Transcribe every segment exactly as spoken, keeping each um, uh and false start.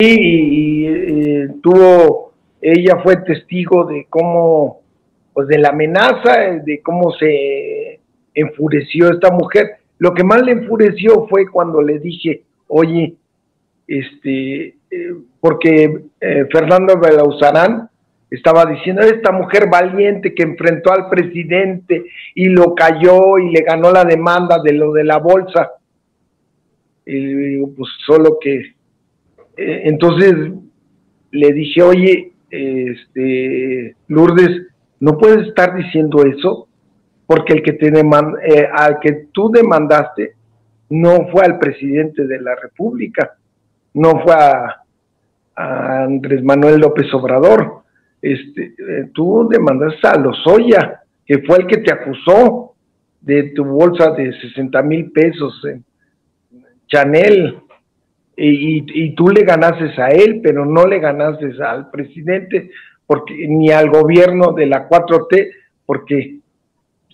Sí, y, y eh, tuvo, ella fue testigo de cómo, pues de la amenaza, de cómo se enfureció esta mujer. Lo que más le enfureció fue cuando le dije, oye, este, eh, porque eh, Fernando Belauzarán estaba diciendo, esta mujer valiente que enfrentó al presidente y lo cayó y le ganó la demanda de lo de la bolsa. Y pues solo que... Eh, entonces le dije, oye, este, Lourdes, no puedes estar diciendo eso, porque el que te demanda, eh, al que tú demandaste no fue al presidente de la República, no fue a, a Andrés Manuel López Obrador. Este, tú demandaste a Lozoya, que fue el que te acusó de tu bolsa de sesenta mil pesos en Chanel, y, y tú le ganaste a él, pero no le ganaste al presidente, porque ni al gobierno de la cuatro T, porque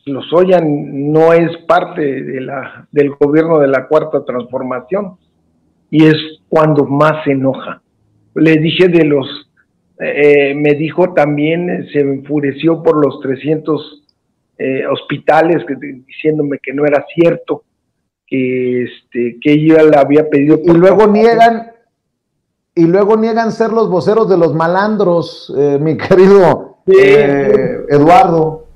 Lozoya no es parte de la, del gobierno de la Cuarta Transformación, y es cuando más se enoja. Le dije de los... Eh, me dijo también, eh, se enfureció por los trescientos eh, hospitales, que, diciéndome que no era cierto, que, este, que ella le había pedido. Y luego niegan, y luego niegan ser los voceros de los malandros, eh, mi querido eh, Eduardo.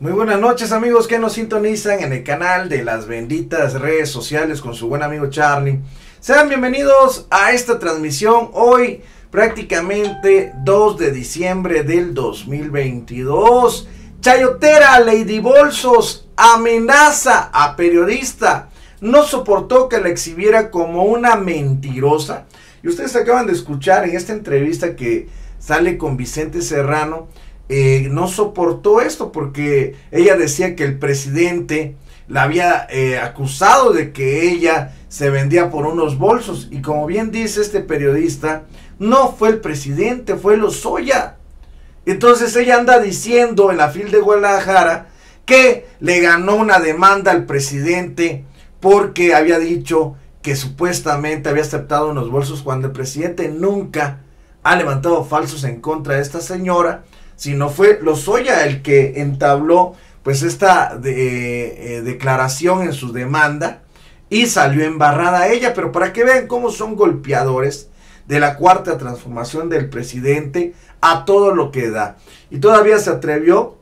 Muy buenas noches, amigos que nos sintonizan en el canal de las benditas redes sociales con su buen amigo Charlie. Sean bienvenidos a esta transmisión hoy, prácticamente dos de diciembre del dos mil veintidós. Chayotera Lady Bolsos amenaza a periodista. No soportó que la exhibiera como una mentirosa. Y ustedes acaban de escuchar en esta entrevista que sale con Vicente Serrano. Eh, no soportó esto porque ella decía que el presidente la había eh, acusado de que ella se vendía por unos bolsos, y como bien dice este periodista, no fue el presidente, fue Lozoya. Entonces ella anda diciendo en la FIL de Guadalajara que le ganó una demanda al presidente porque había dicho que supuestamente había aceptado unos bolsos, cuando el presidente nunca ha levantado falsos en contra de esta señora, sino fue Lozoya el que entabló pues esta de, eh, declaración en su demanda, y salió embarrada ella. Pero para que vean cómo son golpeadores de la Cuarta Transformación, del presidente, a todo lo que da. Y todavía se atrevió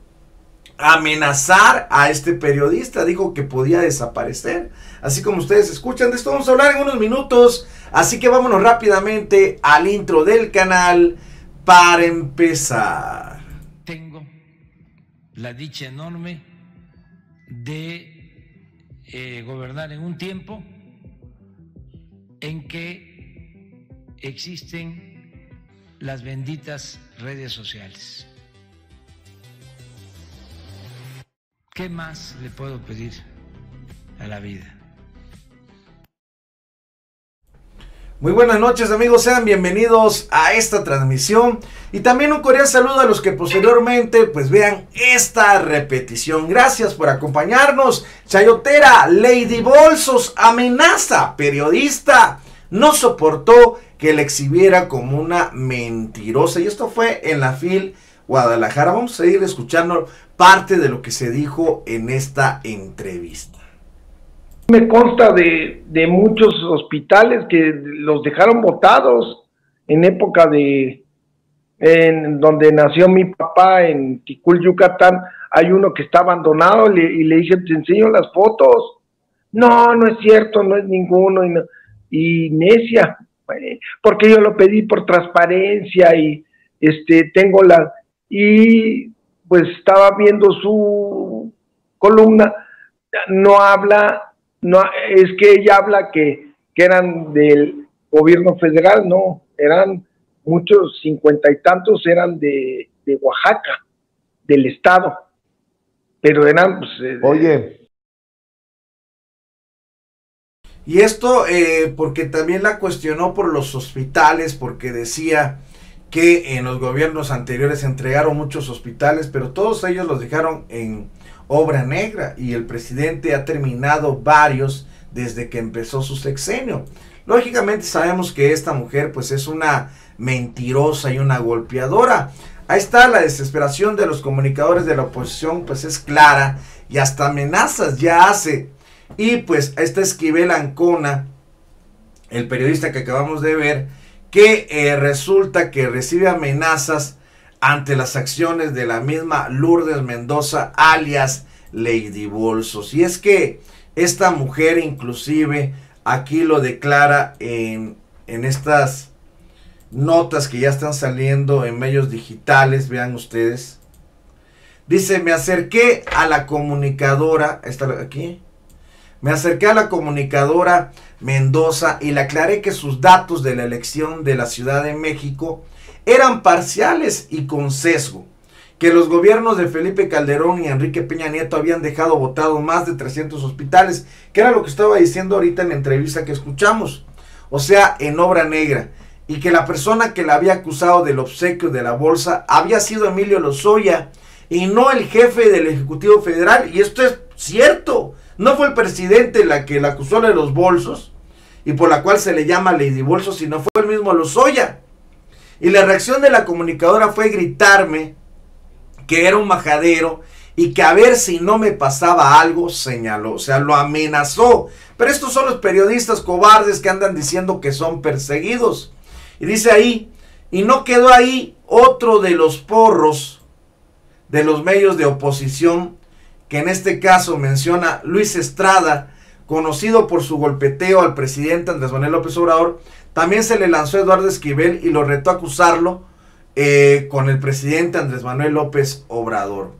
a amenazar a este periodista, dijo que podía desaparecer. Así como ustedes escuchan, de esto vamos a hablar en unos minutos, así que vámonos rápidamente al intro del canal para empezar. La dicha enorme de eh, gobernar en un tiempo en que existen las benditas redes sociales. ¿Qué más le puedo pedir a la vida? Muy buenas noches, amigos, sean bienvenidos a esta transmisión, y también un cordial saludo a los que posteriormente pues vean esta repetición. Gracias por acompañarnos. Chayotera Lady Bolsos amenaza periodista, no soportó que la exhibiera como una mentirosa, y esto fue en la FIL Guadalajara. Vamos a ir escuchando parte de lo que se dijo en esta entrevista. Me consta de, de muchos hospitales que los dejaron botados en época de, en donde nació mi papá, en Ticul, Yucatán. Hay uno que está abandonado, le, y le dije, te enseño las fotos. No, no es cierto, no es ninguno. Y, no, y necia, porque yo lo pedí por transparencia, y este tengo la... Y pues estaba viendo su columna, no habla... No, es que ella habla que, que eran del gobierno federal, no, eran muchos, cincuenta y tantos eran de, de Oaxaca, del estado, pero eran... Pues, eh, Oye. Y esto eh, porque también la cuestionó por los hospitales, porque decía que en los gobiernos anteriores entregaron muchos hospitales, pero todos ellos los dejaron en obra negra, y el presidente ha terminado varios desde que empezó su sexenio. Lógicamente sabemos que esta mujer pues es una mentirosa y una golpeadora. Ahí está, la desesperación de los comunicadores de la oposición pues es clara y hasta amenazas ya hace. Y pues ahí está Esquivel Ancona, el periodista que acabamos de ver, que eh, resulta que recibe amenazas ante las acciones de la misma Lourdes Mendoza, alias Lady Bolsos. Y es que esta mujer inclusive aquí lo declara en, en estas notas que ya están saliendo en medios digitales, vean ustedes. Dice, me acerqué a la comunicadora, está aquí, me acerqué a la comunicadora Mendoza y le aclaré que sus datos de la elección de la Ciudad de México eran parciales y con sesgo, que los gobiernos de Felipe Calderón y Enrique Peña Nieto habían dejado votado más de trescientos hospitales, que era lo que estaba diciendo ahorita en la entrevista que escuchamos, o sea, en obra negra, y que la persona que la había acusado del obsequio de la bolsa había sido Emilio Lozoya y no el jefe del Ejecutivo Federal, y esto es cierto, no fue el presidente la que la acusó de los bolsos, y por la cual se le llama Lady Bolsos, sino fue el mismo Lozoya. Y la reacción de la comunicadora fue gritarme que era un majadero y que a ver si no me pasaba algo, señaló, o sea, lo amenazó. Pero estos son los periodistas cobardes que andan diciendo que son perseguidos. Y dice ahí, y no quedó ahí, otro de los porros de los medios de oposición, que en este caso menciona Luis Estrada, conocido por su golpeteo al presidente Andrés Manuel López Obrador. También se le lanzó a Eduardo Esquivel y lo retó a acusarlo eh, con el presidente Andrés Manuel López Obrador.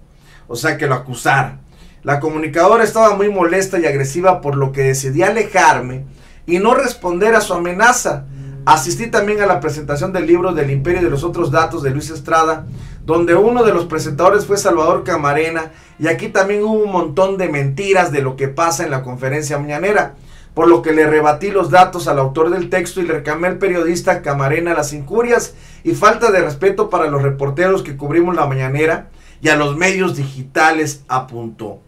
O sea, que lo acusara. La comunicadora estaba muy molesta y agresiva, por lo que decidí alejarme y no responder a su amenaza. Asistí también a la presentación del libro del Imperio y de los otros datos de Luis Estrada, donde uno de los presentadores fue Salvador Camarena, y aquí también hubo un montón de mentiras de lo que pasa en la conferencia mañanera, por lo que le rebatí los datos al autor del texto y le reclamé al periodista Camarena las injurias y falta de respeto para los reporteros que cubrimos la mañanera y a los medios digitales, apuntó.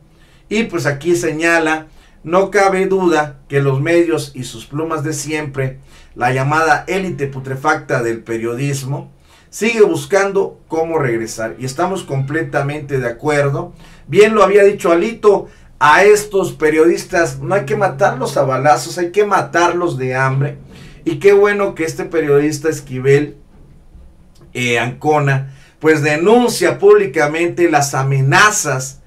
Y pues aquí señala, no cabe duda que los medios y sus plumas de siempre, la llamada élite putrefacta del periodismo, sigue buscando cómo regresar. Y estamos completamente de acuerdo. Bien lo había dicho Alito, a estos periodistas no hay que matarlos a balazos, hay que matarlos de hambre. Y qué bueno que este periodista Esquivel eh, Ancona pues denuncia públicamente las amenazas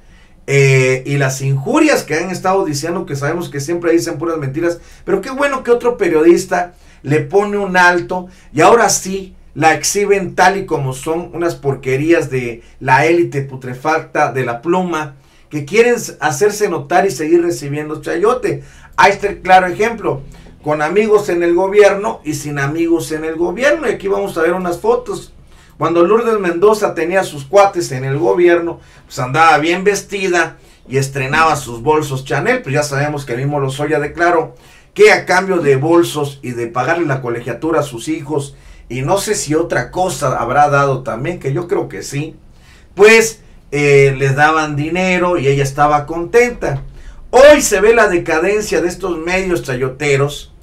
eh, y las injurias que han estado diciendo, que sabemos que siempre dicen puras mentiras, pero qué bueno que otro periodista le pone un alto y ahora sí la exhiben tal y como son, unas porquerías de la élite putrefacta de la pluma, que quieren hacerse notar y seguir recibiendo chayote. Ahí está el claro ejemplo, con amigos en el gobierno y sin amigos en el gobierno. Y aquí vamos a ver unas fotos. Cuando Lourdes Mendoza tenía sus cuates en el gobierno, pues andaba bien vestida y estrenaba sus bolsos Chanel. Pues ya sabemos que el mismo Lozoya declaró que a cambio de bolsos y de pagarle la colegiatura a sus hijos, y no sé si otra cosa habrá dado también, que yo creo que sí, pues Eh, les daban dinero y ella estaba contenta. Hoy se ve la decadencia de estos medios chayoteros,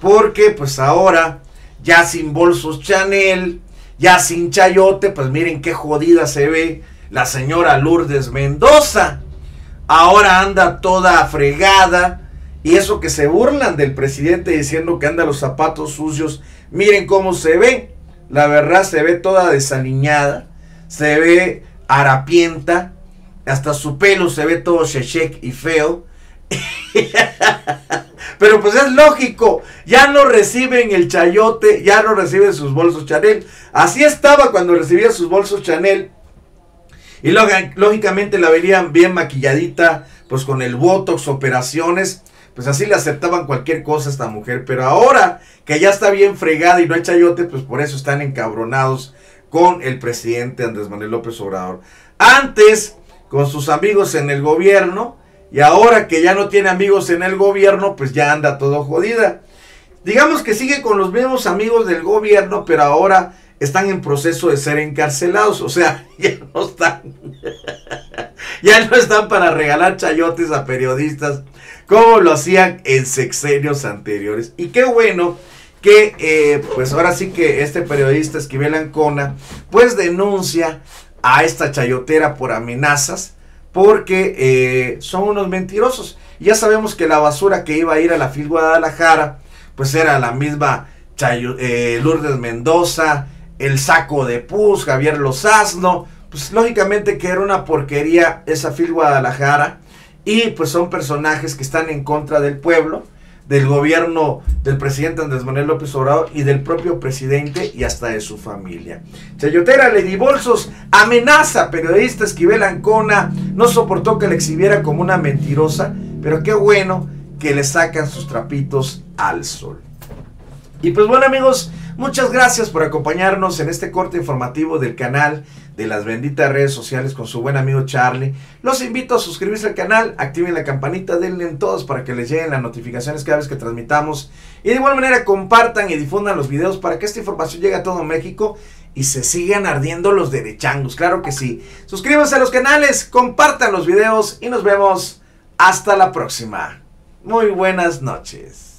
porque pues ahora ya sin bolsos Chanel, ya sin chayote, pues miren qué jodida se ve la señora Lourdes Mendoza. Ahora anda toda fregada, y eso que se burlan del presidente diciendo que anda los zapatos sucios, miren cómo se ve. La verdad se ve toda desaliñada, se ve harapienta, hasta su pelo se ve todo sheshek y feo. Pero pues es lógico, ya no reciben el chayote, ya no reciben sus bolsos Chanel. Así estaba cuando recibía sus bolsos Chanel, y lógicamente la verían bien maquilladita, pues con el botox, operaciones, pues así le aceptaban cualquier cosa a esta mujer. Pero ahora que ya está bien fregada y no hay chayote, pues por eso están encabronados con el presidente Andrés Manuel López Obrador. Antes con sus amigos en el gobierno, y ahora que ya no tiene amigos en el gobierno, pues ya anda todo jodida. Digamos que sigue con los mismos amigos del gobierno, pero ahora están en proceso de ser encarcelados. O sea, ya no están, ya no están para regalar chayotes a periodistas como lo hacían en sexenios anteriores. Y qué bueno que eh, pues ahora sí que este periodista Esquivel Ancona pues denuncia a esta chayotera por amenazas, porque eh, son unos mentirosos. Ya sabemos que la basura que iba a ir a la FIL Guadalajara pues era la misma Chayo, eh, Lourdes Mendoza, el saco de pus, Javier Lozano. Pues lógicamente que era una porquería esa FIL Guadalajara, y pues son personajes que están en contra del pueblo, del gobierno del presidente Andrés Manuel López Obrador y del propio presidente y hasta de su familia. Chayotera, Lady Bolsos, amenaza periodista Esquivel Ancona, no soportó que la exhibiera como una mentirosa, pero qué bueno que le sacan sus trapitos al sol. Y pues bueno amigos, muchas gracias por acompañarnos en este corte informativo del canal de las benditas redes sociales con su buen amigo Charlie. Los invito a suscribirse al canal, activen la campanita, denle en todos para que les lleguen las notificaciones cada vez que transmitamos, y de igual manera compartan y difundan los videos para que esta información llegue a todo México y se sigan ardiendo los derechangos, claro que sí. Suscríbanse a los canales, compartan los videos y nos vemos hasta la próxima. Muy buenas noches.